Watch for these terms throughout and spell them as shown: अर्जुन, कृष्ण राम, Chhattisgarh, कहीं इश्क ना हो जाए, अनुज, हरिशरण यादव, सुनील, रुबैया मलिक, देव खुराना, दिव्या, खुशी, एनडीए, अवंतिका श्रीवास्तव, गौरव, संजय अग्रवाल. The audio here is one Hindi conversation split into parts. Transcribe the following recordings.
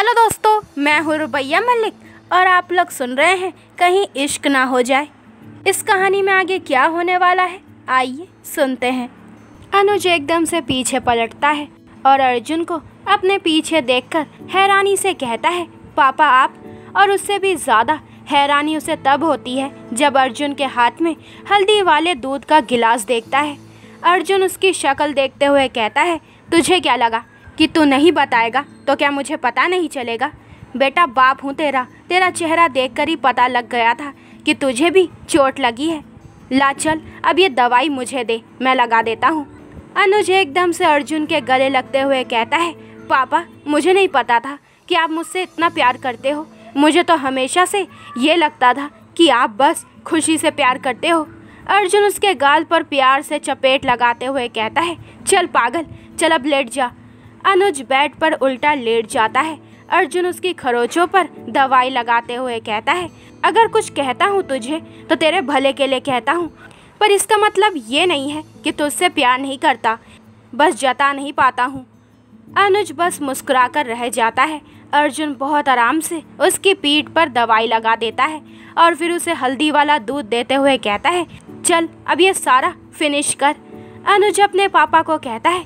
हेलो दोस्तों, मैं हूँ रुबैया मलिक और आप लोग सुन रहे हैं कहीं इश्क ना हो जाए। इस कहानी में आगे क्या होने वाला है, आइए सुनते हैं। अनुज एकदम से पीछे पलटता है और अर्जुन को अपने पीछे देखकर हैरानी से कहता है, पापा आप। और उससे भी ज़्यादा हैरानी उसे तब होती है जब अर्जुन के हाथ में हल्दी वाले दूध का गिलास देखता है। अर्जुन उसकी शक्ल देखते हुए कहता है, तुझे क्या लगा कि तू नहीं बताएगा तो क्या मुझे पता नहीं चलेगा? बेटा बाप हूँ तेरा चेहरा देखकर ही पता लग गया था कि तुझे भी चोट लगी है। ला चल, अब ये दवाई मुझे दे, मैं लगा देता हूँ। अनुज एकदम से अर्जुन के गले लगते हुए कहता है, पापा मुझे नहीं पता था कि आप मुझसे इतना प्यार करते हो। मुझे तो हमेशा से ये लगता था कि आप बस खुशी से प्यार करते हो। अर्जुन उसके गाल पर प्यार से चपेट लगाते हुए कहता है, चल पागल, चल अब लेट जा। अनुज बेड पर उल्टा लेट जाता है। अर्जुन उसकी खरोंचों पर दवाई लगाते हुए कहता है, अगर कुछ कहता हूँ तुझे तो तेरे भले के लिए कहता हूँ, पर इसका मतलब ये नहीं है कि तुझसे प्यार नहीं करता, बस जता नहीं पाता हूँ। अनुज बस मुस्कुराकर रह जाता है। अर्जुन बहुत आराम से उसकी पीठ पर दवाई लगा देता है और फिर उसे हल्दी वाला दूध देते हुए कहता है, चल अब ये सारा फिनिश कर। अनुज अपने पापा को कहता है,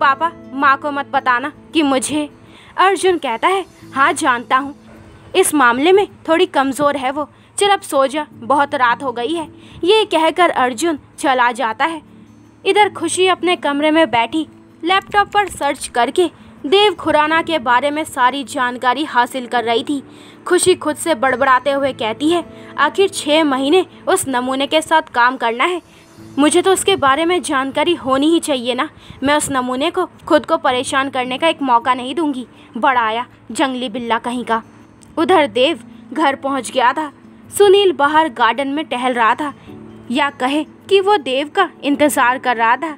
पापा माँ को मत बताना कि मुझे। अर्जुन कहता है, हाँ जानता हूँ, इस मामले में थोड़ी कमज़ोर है वो, चल अब सो जा, बहुत रात हो गई है। ये कहकर अर्जुन चला जाता है। इधर खुशी अपने कमरे में बैठी लैपटॉप पर सर्च करके देव खुराना के बारे में सारी जानकारी हासिल कर रही थी। खुशी खुद से बड़बड़ाते हुए कहती है, आखिर 6 महीने उस नमूने के साथ काम करना है, मुझे तो उसके बारे में जानकारी होनी ही चाहिए ना। मैं उस नमूने को खुद को परेशान करने का एक मौका नहीं दूंगी, बड़ाया जंगली बिल्ला कहीं का। उधर देव घर पहुंच गया था। सुनील बाहर गार्डन में टहल रहा था, या कहे कि वो देव का इंतज़ार कर रहा था।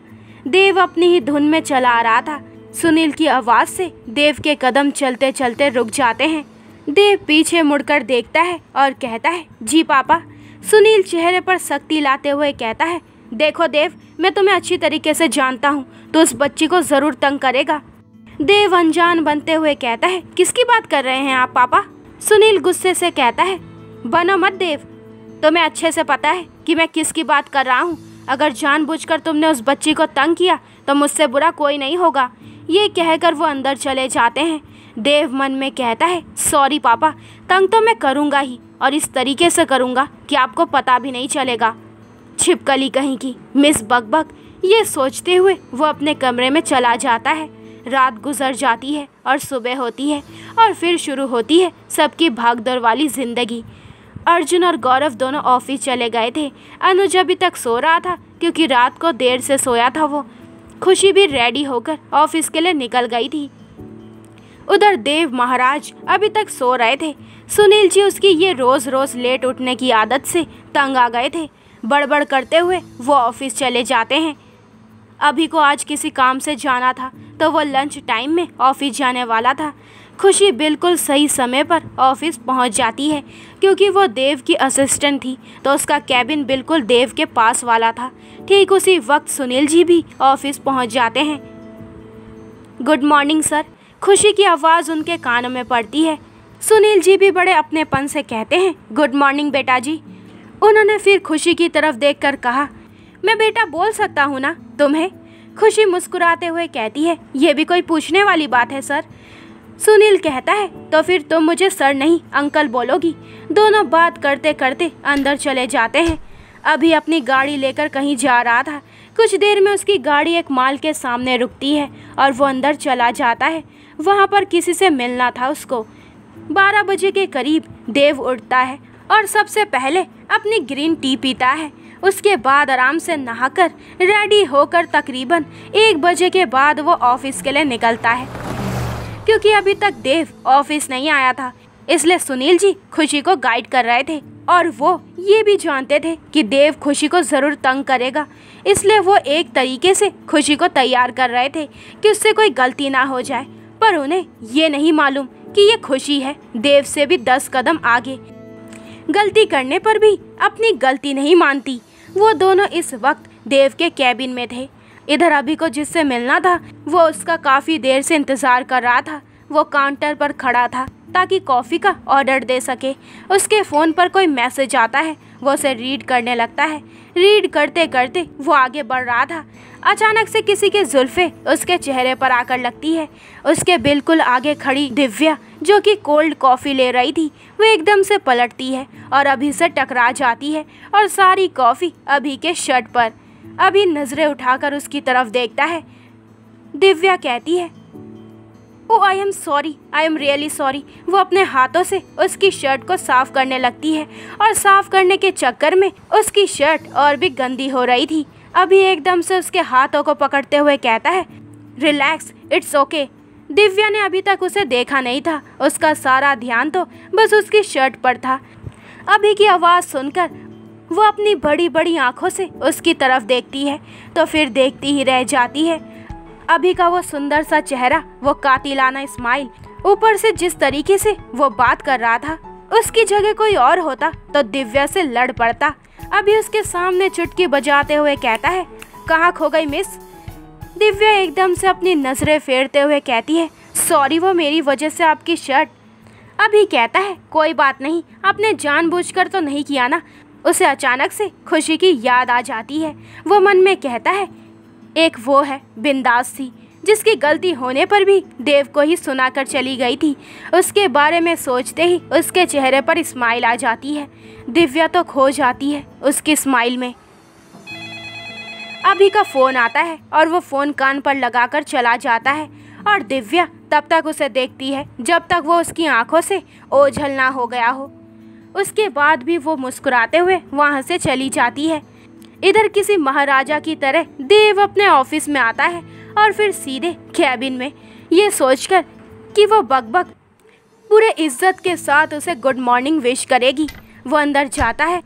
देव अपनी ही धुन में चला आ रहा था। सुनील की आवाज़ से देव के कदम चलते चलते रुक जाते हैं। देव पीछे मुड़कर देखता है और कहता है, जी पापा। सुनील चेहरे पर सख्ती लाते हुए कहता है, देखो देव, मैं तुम्हें अच्छी तरीके से जानता हूँ, तो उस बच्ची को ज़रूर तंग करेगा। देव अनजान बनते हुए कहता है, किसकी बात कर रहे हैं आप पापा? सुनील गुस्से से कहता है, बनो मत देव, तुम्हें अच्छे से पता है कि मैं किसकी बात कर रहा हूँ। अगर जानबूझकर तुमने उस बच्ची को तंग किया तो मुझसे बुरा कोई नहीं होगा। ये कहकर वो अंदर चले जाते हैं। देव मन में कहता है, सॉरी पापा, तंग तो मैं करूँगा ही, और इस तरीके से करूँगा कि आपको पता भी नहीं चलेगा। छिपकली कहीं की, मिस बकबक। ये सोचते हुए वो अपने कमरे में चला जाता है। रात गुजर जाती है और सुबह होती है और फिर शुरू होती है सबकी भागदौड़ वाली ज़िंदगी। अर्जुन और गौरव दोनों ऑफिस चले गए थे। अनुज अभी तक सो रहा था क्योंकि रात को देर से सोया था वो। खुशी भी रेडी होकर ऑफिस के लिए निकल गई थी। उधर देव महाराज अभी तक सो रहे थे। सुनील जी उसकी ये रोज़ रोज़ लेट उठने की आदत से तंग आ गए थे। बड़बड़ करते हुए वो ऑफिस चले जाते हैं। अभी को आज किसी काम से जाना था तो वो लंच टाइम में ऑफिस जाने वाला था। खुशी बिल्कुल सही समय पर ऑफिस पहुंच जाती है क्योंकि वो देव की असिस्टेंट थी, तो उसका कैबिन बिल्कुल देव के पास वाला था। ठीक उसी वक्त सुनील जी भी ऑफिस पहुंच जाते हैं। गुड मॉर्निंग सर, खुशी की आवाज़ उनके कानों में पड़ती है। सुनील जी भी बड़े अपनेपन से कहते हैं, गुड मॉर्निंग बेटा जी। उन्होंने फिर खुशी की तरफ देखकर कहा, मैं बेटा बोल सकता हूँ ना तुम्हें? खुशी मुस्कुराते हुए कहती है, यह भी कोई पूछने वाली बात है सर। सुनील कहता है, तो फिर तुम मुझे सर नहीं अंकल बोलोगी। दोनों बात करते करते अंदर चले जाते हैं। अभी अपनी गाड़ी लेकर कहीं जा रहा था। कुछ देर में उसकी गाड़ी एक माल के सामने रुकती है और वो अंदर चला जाता है। वहाँ पर किसी से मिलना था उसको। 12 बजे के करीब देव उठता है और सबसे पहले अपनी ग्रीन टी पीता है। उसके बाद आराम से नहाकर रेडी होकर तकरीबन 1 बजे के बाद वो ऑफिस के लिए निकलता है। क्योंकि अभी तक देव ऑफिस नहीं आया था, इसलिए सुनील जी खुशी को गाइड कर रहे थे और वो ये भी जानते थे कि देव खुशी को ज़रूर तंग करेगा, इसलिए वो एक तरीके से खुशी को तैयार कर रहे थे कि उससे कोई गलती ना हो जाए। पर उन्हें ये नहीं मालूम कि ये खुशी है देव से भी 10 कदम आगे, गलती करने पर भी अपनी गलती नहीं मानती। वो दोनों इस वक्त देव के कैबिन में थे। इधर अभी को जिससे मिलना था वो उसका काफ़ी देर से इंतज़ार कर रहा था। वो काउंटर पर खड़ा था ताकि कॉफ़ी का ऑर्डर दे सके। उसके फ़ोन पर कोई मैसेज आता है, वो उसे रीड करने लगता है। रीड करते करते वो आगे बढ़ रहा था, अचानक से किसी के जुल्फ़े उसके चेहरे पर आकर लगती है। उसके बिल्कुल आगे खड़ी दिव्या, जो कि कोल्ड कॉफ़ी ले रही थी, वो एकदम से पलटती है और अभी से टकरा जाती है और सारी कॉफ़ी अभी के शर्ट पर। अभी नज़रें उठाकर उसकी तरफ देखता है। दिव्या कहती है, oh I am sorry, I am really sorry. वो अपने हाथों से उसकी शर्ट को साफ़ करने लगती है और साफ़ करने के चक्कर में उसकी शर्ट और भी गंदी हो रही थी। अभी एकदम से उसके हाथों को पकड़ते हुए कहता है, रिलैक्स, इट्स ओके। दिव्या ने अभी तक उसे देखा नहीं था, उसका सारा ध्यान तो बस उसकी शर्ट पर था। अभी की आवाज़ सुनकर वो अपनी बड़ी बड़ी आँखों से उसकी तरफ देखती है तो फिर देखती ही रह जाती है। अभी का वो सुंदर सा चेहरा, वो कातिलाना स्माइल, ऊपर से जिस तरीके से वो बात कर रहा था, उसकी जगह कोई और होता तो दिव्या से लड़ पड़ता। अभी उसके सामने चुटकी बजाते हुए कहता है, कहाँ खो गई मिस? दिव्या एकदम से अपनी नजरें फेरते हुए कहती है, सॉरी वो मेरी वजह से आपकी शर्ट। अभी कहता है, कोई बात नहीं, आपने जानबूझकर तो नहीं किया ना। उसे अचानक से खुशी की याद आ जाती है। वो मन में कहता है, एक वो है बिंदास सी, जिसकी गलती होने पर भी देव को ही सुनाकर चली गई थी। उसके बारे में सोचते ही उसके चेहरे पर स्माइल आ जाती है। दिव्या तो खो जाती है उसकी स्माइल में। अभी का फ़ोन आता है और वो फ़ोन कान पर लगाकर चला जाता है और दिव्या तब तक उसे देखती है जब तक वो उसकी आंखों से ओझल ना हो गया हो। उसके बाद भी वो मुस्कुराते हुए वहाँ से चली जाती है। इधर किसी महाराजा की तरह देव अपने ऑफिस में आता है और फिर सीधे कैबिन में, ये सोचकर कि वो बकबक पूरे इज्जत के साथ उसे गुड मॉर्निंग विश करेगी। वो अंदर जाता है।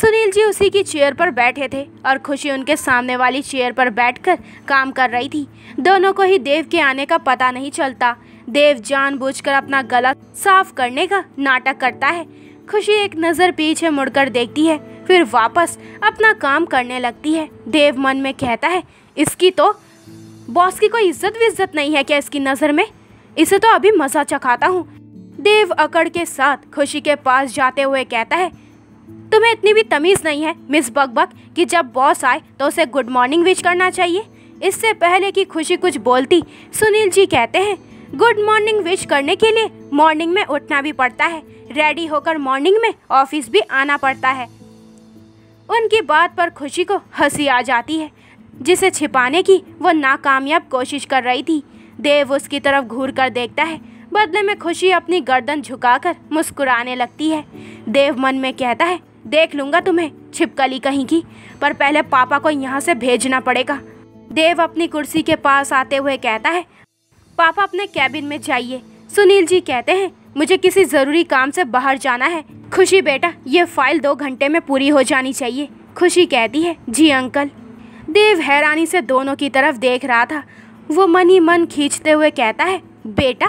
सुनील जी उसी की चेयर पर बैठे थे और खुशी उनके सामने वाली चेयर पर बैठकर काम कर रही थी। दोनों को ही देव के आने का पता नहीं चलता। देव जानबूझकर अपना गला साफ करने का नाटक करता है। खुशी एक नज़र पीछे मुड़कर देखती है, फिर वापस अपना काम करने लगती है। देव मन में कहता है, इसकी तो बॉस की कोई इज्जत विज्जत नहीं है क्या इसकी नज़र में? इसे तो अभी मज़ा चखाता हूँ। देव अकड़ के साथ खुशी के पास जाते हुए कहता है, तुम्हें इतनी भी तमीज़ नहीं है मिस बकबक कि जब बॉस आए तो उसे गुड मॉर्निंग विश करना चाहिए। इससे पहले कि खुशी कुछ बोलती, सुनील जी कहते हैं, गुड मॉर्निंग विश करने के लिए मॉर्निंग में उठना भी पड़ता है, रेडी होकर मॉर्निंग में ऑफिस भी आना पड़ता है। उनकी बात पर खुशी को हंसी आ जाती है, जिसे छिपाने की वो नाकामयाब कोशिश कर रही थी। देव उसकी तरफ घूर कर देखता है। बदले में खुशी अपनी गर्दन झुकाकर मुस्कुराने लगती है। देव मन में कहता है, देख लूँगा तुम्हें छिपकली कहीं की, पर पहले पापा को यहाँ से भेजना पड़ेगा। देव अपनी कुर्सी के पास आते हुए कहता है, पापा अपने कैबिन में जाइए। सुनील जी कहते हैं, मुझे किसी ज़रूरी काम से बाहर जाना है। खुशी बेटा, ये फाइल 2 घंटे में पूरी हो जानी चाहिए। खुशी कहती है, जी अंकल। देव हैरानी से दोनों की तरफ देख रहा था। वो मन ही मन खींचते हुए कहता है, बेटा,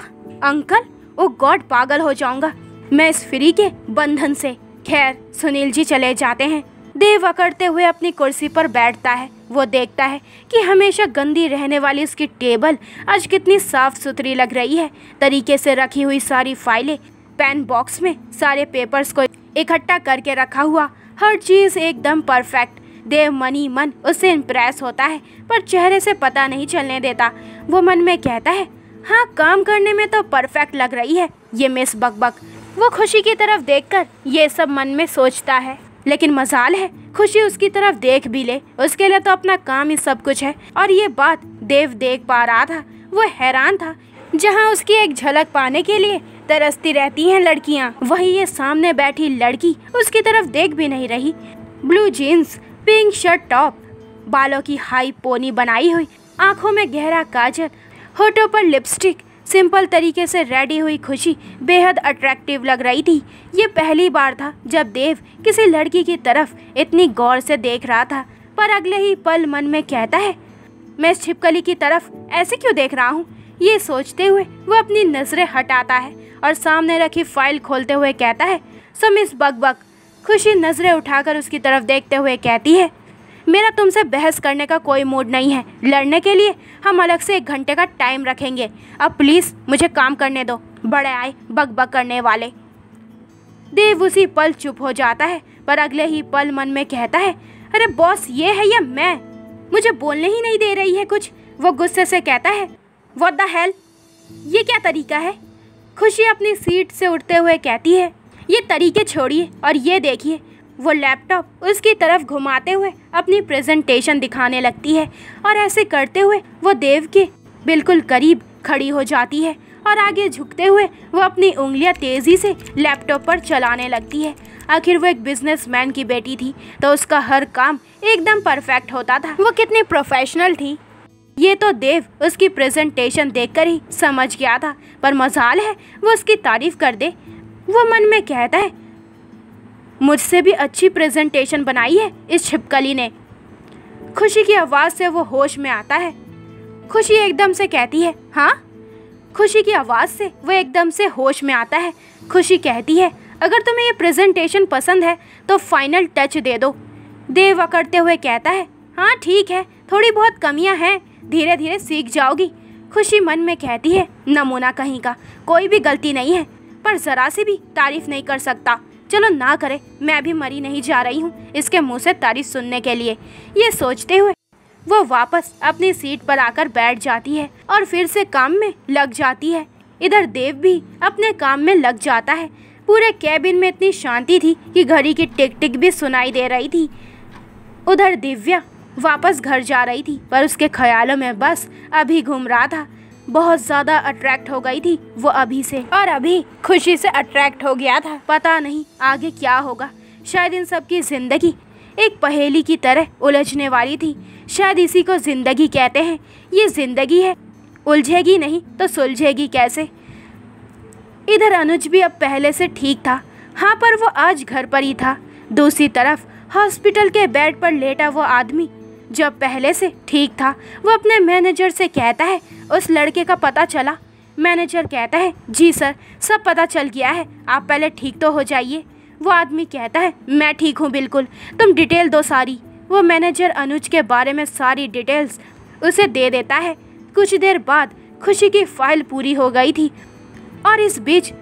अंकल, ओ गॉड, पागल हो जाऊंगा मैं इस फ्री के बंधन से। खैर, सुनील जी चले जाते हैं। देव अकड़ते हुए अपनी कुर्सी पर बैठता है। वो देखता है कि हमेशा गंदी रहने वाली उसकी टेबल आज कितनी साफ़ सुथरी लग रही है। तरीके से रखी हुई सारी फाइलें, पेन बॉक्स में सारे पेपर्स को इकट्ठा करके रखा हुआ, हर चीज़ एकदम परफेक्ट। देव मनी मन उससे इम्प्रेस होता है, पर चेहरे से पता नहीं चलने देता। वो मन में कहता है, हाँ, काम करने में तो परफेक्ट लग रही है ये मिस बकबक। वो खुशी की तरफ देखकर ये सब मन में सोचता है, लेकिन मजाल है खुशी उसकी तरफ देख भी ले, उसके लिए तो अपना काम ही सब कुछ है। और ये बात देव देख पा रहा था। वो हैरान था। जहाँ उसकी एक झलक पाने के लिए तरसती रहती हैं लड़कियाँ, वहीं ये सामने बैठी लड़की उसकी तरफ देख भी नहीं रही। Blue jeans, pink shirt top, बालों की हाई पोनी बनाई हुई, आँखों में गहरा काजल, होठों पर लिपस्टिक, सिंपल तरीके से रेडी हुई खुशी बेहद अट्रैक्टिव लग रही थी। ये पहली बार था जब देव किसी लड़की की तरफ इतनी गौर से देख रहा था, पर अगले ही पल मन में कहता है, मैं इस छिपकली की तरफ ऐसे क्यों देख रहा हूँ? ये सोचते हुए वो अपनी नज़रें हटाता है और सामने रखी फाइल खोलते हुए कहता है, सो मिस बकबक। खुशी नज़रें उठाकर उसकी तरफ देखते हुए कहती है, मेरा तुमसे बहस करने का कोई मूड नहीं है। लड़ने के लिए हम अलग से 1 घंटे का टाइम रखेंगे। अब प्लीज़ मुझे काम करने दो, बड़े आए बकबक करने वाले। देव उसी पल चुप हो जाता है, पर अगले ही पल मन में कहता है, अरे बॉस ये है या मैं? मुझे बोलने ही नहीं दे रही है कुछ। वो गुस्से से कहता है, व्हाट द हेल, ये क्या तरीका है? खुशी अपनी सीट से उठते हुए कहती है, ये तरीके छोड़िए और ये देखिए। वो लैपटॉप उसकी तरफ घुमाते हुए अपनी प्रेजेंटेशन दिखाने लगती है और ऐसे करते हुए वो देव के बिल्कुल करीब खड़ी हो जाती है और आगे झुकते हुए वो अपनी उंगलियां तेज़ी से लैपटॉप पर चलाने लगती है। आखिर वो एक बिजनेसमैन की बेटी थी तो उसका हर काम एकदम परफेक्ट होता था। वो कितनी प्रोफेशनल थी ये तो देव उसकी प्रेजेंटेशन देखकर ही समझ गया था, पर मजाल है वो उसकी तारीफ कर दे। वो मन में कहता है, मुझसे भी अच्छी प्रेजेंटेशन बनाई है इस छिपकली ने। खुशी की आवाज़ से वो होश में आता है। खुशी एकदम से कहती है, हाँ? खुशी की आवाज़ से वो एकदम से होश में आता है। खुशी कहती है, अगर तुम्हें ये प्रेजेंटेशन पसंद है तो फाइनल टच दे दो। देव अकड़ते हुए कहता है, हाँ ठीक है, थोड़ी बहुत कमियां हैं, धीरे धीरे सीख जाओगी। खुशी मन में कहती है, नमूना कहीं का, कोई भी गलती नहीं है, पर ज़रा सी भी तारीफ़ नहीं कर सकता। चलो ना करे, मैं भी मरी नहीं जा रही हूँ इसके मुंह से तारीफ सुनने के लिए। ये सोचते हुए वो वापस अपनी सीट पर आकर बैठ जाती है और फिर से काम में लग जाती है। इधर देव भी अपने काम में लग जाता है। पूरे कैबिन में इतनी शांति थी कि घड़ी की टिक टिक भी सुनाई दे रही थी। उधर दिव्या वापस घर जा रही थी, पर उसके ख्यालों में बस अभी घूम रहा था। बहुत ज़्यादा अट्रैक्ट हो गई थी वो अभी से, और अभी खुशी से अट्रैक्ट हो गया था। पता नहीं आगे क्या होगा। शायद इन सब की ज़िंदगी एक पहेली की तरह उलझने वाली थी। शायद इसी को ज़िंदगी कहते हैं। ये ज़िंदगी है, उलझेगी नहीं तो सुलझेगी कैसे? इधर अनुज भी अब पहले से ठीक था, हाँ, पर वो आज घर पर ही था। दूसरी तरफ हॉस्पिटल के बेड पर लेटा वो आदमी जब पहले से ठीक था। वो अपने मैनेजर से कहता है, उस लड़के का पता चला? मैनेजर कहता है, जी सर, सब पता चल गया है, आप पहले ठीक तो हो जाइए। वो आदमी कहता है, मैं ठीक हूँ बिल्कुल, तुम डिटेल दो सारी। वो मैनेजर अनुज के बारे में सारी डिटेल्स उसे दे देता है। कुछ देर बाद खुशी की फाइल पूरी हो गई थी और इस बीच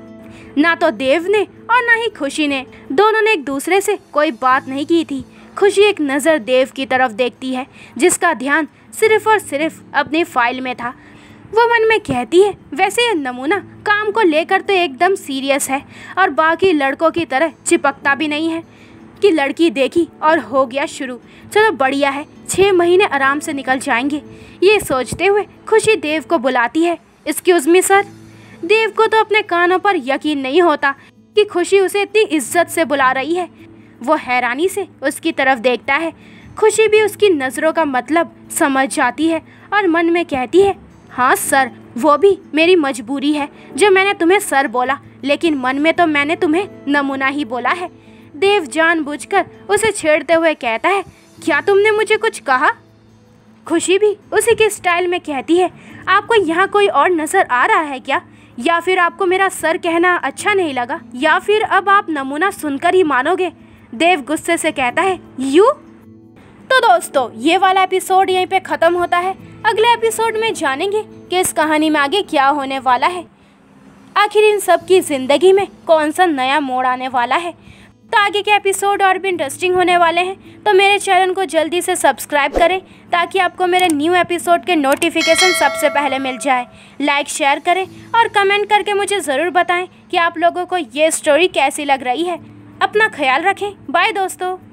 ना तो देव ने और ना ही खुशी ने, दोनों ने एक दूसरे से कोई बात नहीं की थी। खुशी एक नज़र देव की तरफ देखती है, जिसका ध्यान सिर्फ और सिर्फ अपनी फाइल में था। वो मन में कहती है, वैसे ये नमूना काम को लेकर तो एकदम सीरियस है और बाकी लड़कों की तरह चिपकता भी नहीं है कि लड़की देखी और हो गया शुरू। चलो बढ़िया है, 6 महीने आराम से निकल जाएंगे। ये सोचते हुए खुशी देव को बुलाती है, एक्सक्यूज़ मी सर। देव को तो अपने कानों पर यकीन नहीं होता कि खुशी उसे इतनी इज्जत से बुला रही है। वो हैरानी से उसकी तरफ देखता है। खुशी भी उसकी नज़रों का मतलब समझ जाती है और मन में कहती है, हाँ सर, वो भी मेरी मजबूरी है जो मैंने तुम्हें सर बोला, लेकिन मन में तो मैंने तुम्हें नमूना ही बोला है। देव जानबूझकर उसे छेड़ते हुए कहता है, क्या तुमने मुझे कुछ कहा? खुशी भी उसी के स्टाइल में कहती है, आपको यहाँ कोई और नज़र आ रहा है क्या? या फिर आपको मेरा सर कहना अच्छा नहीं लगा? या फिर अब आप नमूना सुनकर ही मानोगे? देव गुस्से से कहता है, यू। तो दोस्तों, ये वाला एपिसोड यहीं पे ख़त्म होता है। अगले एपिसोड में जानेंगे कि इस कहानी में आगे क्या होने वाला है, आखिर इन सब की ज़िंदगी में कौन सा नया मोड़ आने वाला है। तो आगे के एपिसोड और भी इंटरेस्टिंग होने वाले हैं, तो मेरे चैनल को जल्दी से सब्सक्राइब करें ताकि आपको मेरे न्यू एपिसोड के नोटिफिकेशन सबसे पहले मिल जाए। लाइक शेयर करें और कमेंट करके मुझे ज़रूर बताएं कि आप लोगों को ये स्टोरी कैसी लग रही है। अपना ख्याल रखें। बाय दोस्तों।